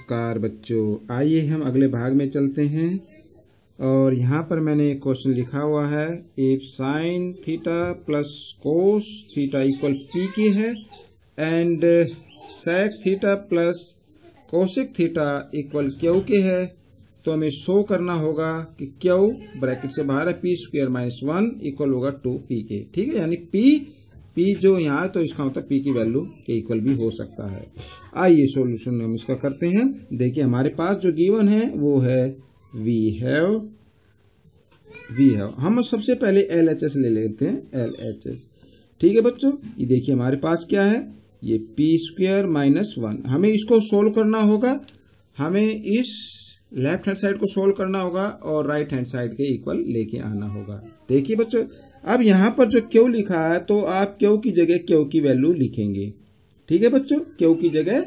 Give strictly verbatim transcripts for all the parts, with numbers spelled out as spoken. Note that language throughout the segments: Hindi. नमस्कार बच्चों, आइए हम अगले भाग में चलते हैं। और यहाँ पर मैंने एक क्वेश्चन लिखा हुआ है, if sine theta plus cos theta equal P की है and sec theta plus cosec theta equal Q की है, तो हमें शो करना होगा कि क्यू ब्रैकेट से बाहर है P square minus one equal होगा टू पी के। ठीक है, यानी पी पी जो यहाँ है तो इसका मतलब पी की वैल्यू के इक्वल भी हो सकता है। आइए सॉल्यूशन हम इसका करते हैं। देखिए हमारे पास जो गिवन है वो है वी हैव वी हैव हम सबसे पहले एल एच एस ले लेते हैं, एल एच एस। ठीक है बच्चों, ये देखिए हमारे पास क्या है, ये पी स्क्वायर माइनस वन। हमें इसको सोल्व करना होगा, हमें इस लेफ्ट हैंड साइड को सोल्व करना होगा और राइट हैंड साइड के इक्वल लेके आना होगा। देखिए बच्चों, अब यहाँ पर जो क्यू लिखा है तो आप क्यू की जगह क्यू की वैल्यू लिखेंगे। ठीक है बच्चों, क्यू की जगह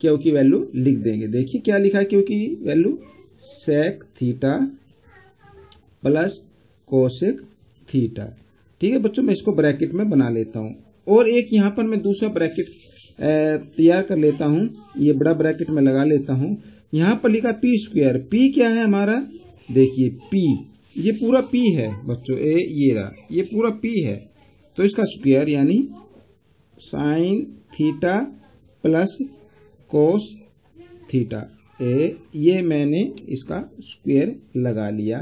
क्यू की वैल्यू लिख देंगे। देखिए क्या लिखा है, क्यू की value sec theta plus cosec theta. ठीक है बच्चों, मैं इसको ब्रैकेट में बना लेता हूँ और एक यहाँ पर मैं दूसरा ब्रैकेट तैयार कर लेता हूँ, ये बड़ा ब्रैकेट में लगा लेता हूँ। यहाँ पर लिखा पी स्क्वायर, पी क्या है हमारा, देखिए पी ये पूरा पी है बच्चों, ए ये रहा ये पूरा पी है, तो इसका स्क्वायर यानी sine theta plus cos theta, ए ये मैंने इसका स्क्वायर लगा लिया।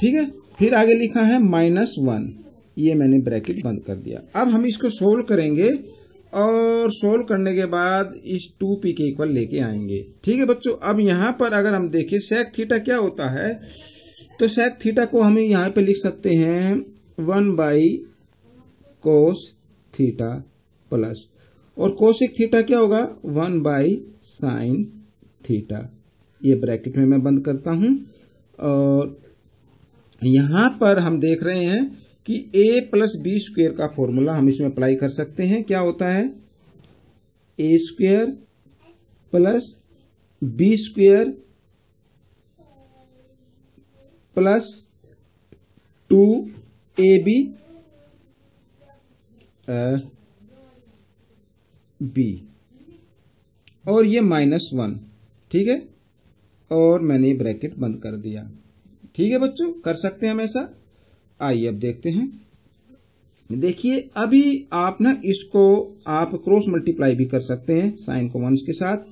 ठीक है, फिर आगे लिखा है माइनस वन, ये मैंने ब्रैकेट बंद कर दिया। अब हम इसको सोल्व करेंगे और सोल्व करने के बाद इस टू पी के इक्वल लेके आएंगे। ठीक है बच्चों, अब यहाँ पर अगर हम देखें सेक थीटा क्या होता है, तो सेक थीटा को हम यहाँ पे लिख सकते हैं one by cos theta plus, और कोसिक थीटा क्या होगा वन बाई साइन थीटा। ये ब्रैकेट में मैं बंद करता हूँ और यहाँ पर हम देख रहे हैं कि ए प्लस बी स्क्वेयर का फॉर्मूला हम इसमें अप्लाई कर सकते हैं। क्या होता है, A square plus B square plus two A B B और ये माइनस वन। ठीक है, और मैंने ये ब्रैकेट बंद कर दिया। ठीक है बच्चों, कर सकते हैं हमेशा। आइए अब देखते हैं। देखिए अभी आप ना इसको आप क्रॉस मल्टीप्लाई भी कर सकते हैं, साइन को वन के साथ,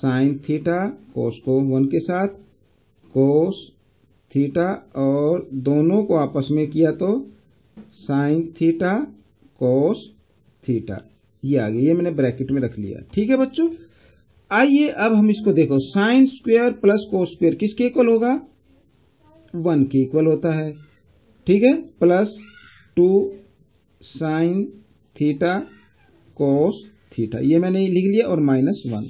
साइन थीटा कोस को वन के साथ, कोस थीटा, और दोनों को आपस में किया तो साइन थीटा कोस थीटा, ये आ गया, ये मैंने ब्रैकेट में रख लिया। ठीक है बच्चों, आइए अब हम इसको देखो, sine square plus cos square किसके इक्वल होगा, वन के इक्वल होता है। ठीक है, plus two sine theta cos theta, ये मैंने लिख लिया, और माइनस वन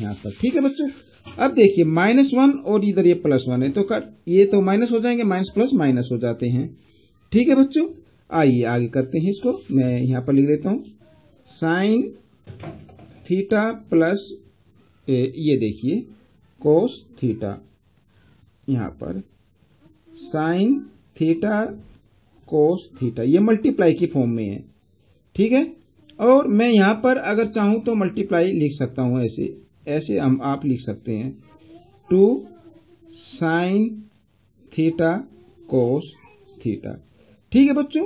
यहाँ पर। ठीक है बच्चों, अब देखिए माइनस वन और इधर ये प्लस वन है, तो कट ये तो माइनस हो जाएंगे, माइनस प्लस माइनस हो जाते हैं। ठीक है बच्चों, आइए आगे करते हैं इसको। मैं यहाँ पर लिख लेता हूँ साइन थीटा प्लस ए, ये देखिए कोस थीटा, यहाँ पर साइन थीटा कोस थीटा, ये मल्टीप्लाई की फॉर्म में है। ठीक है, और मैं यहाँ पर अगर चाहूँ तो मल्टीप्लाई लिख सकता हूँ, ऐसे ऐसे हम आप लिख सकते हैं, two sine theta cos theta. ठीक है बच्चों,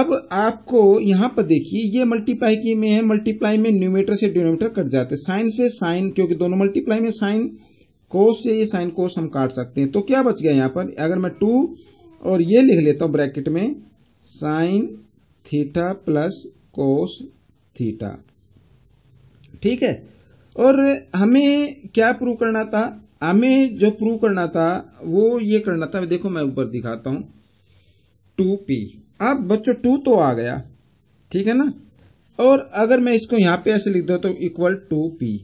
अब आपको यहाँ पर देखिए ये मल्टीप्लाई की में है, मल्टीप्लाई में न्यूमेटर से डिनोमीटर कट जाते हैं, साइन से साइन, क्योंकि दोनों मल्टीप्लाई में, साइन कोस से ये साइन कोस हम काट सकते हैं, तो क्या बच गया यहाँ पर, अगर मैं टू और ये लिख लेता हूँ ब्रैकेट में sine theta plus cos theta. ठीक है, और हमें क्या प्रूव करना था, हमें जो प्रूव करना था वो ये करना था। देखो मैं ऊपर दिखाता हूं, टू पी, अब बच्चों टू तो आ गया, ठीक है ना, और अगर मैं इसको यहाँ पे ऐसे लिख दूं तो इक्वल टू पी।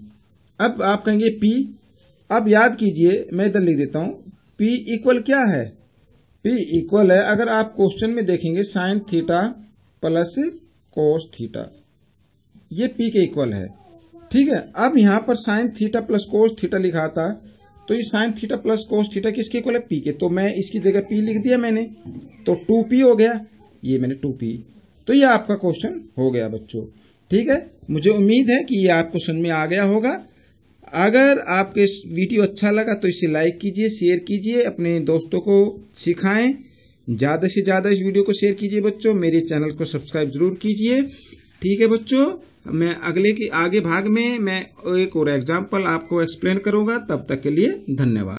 अब आप कहेंगे पी, अब याद कीजिए मैं इधर लिख देता हूं पी इक्वल क्या है, पी इक्वल है, अगर आप क्वेश्चन में देखेंगे sine theta plus cos theta, ये पी के इक्वल है। ठीक है, अब यहाँ पर sine theta plus cos theta लिखा था, तो ये sine theta plus cos theta किसके इक्वल है, पी के, तो मैं इसकी जगह पी लिख दिया मैंने, तो टू पी हो गया, ये मैंने टू पी, तो ये आपका क्वेश्चन हो गया बच्चों। ठीक है, मुझे उम्मीद है कि ये आपको समझ में आ गया होगा। अगर आपके वीडियो अच्छा लगा तो इसे लाइक कीजिए, शेयर कीजिए, अपने दोस्तों को सिखाएं, ज़्यादा से ज़्यादा इस वीडियो को शेयर कीजिए बच्चों। मेरे चैनल को सब्सक्राइब जरूर कीजिए। ठीक है बच्चों, मैं अगले के आगे भाग में मैं एक और एग्जाम्पल आपको एक्सप्लेन करूंगा। तब तक के लिए धन्यवाद।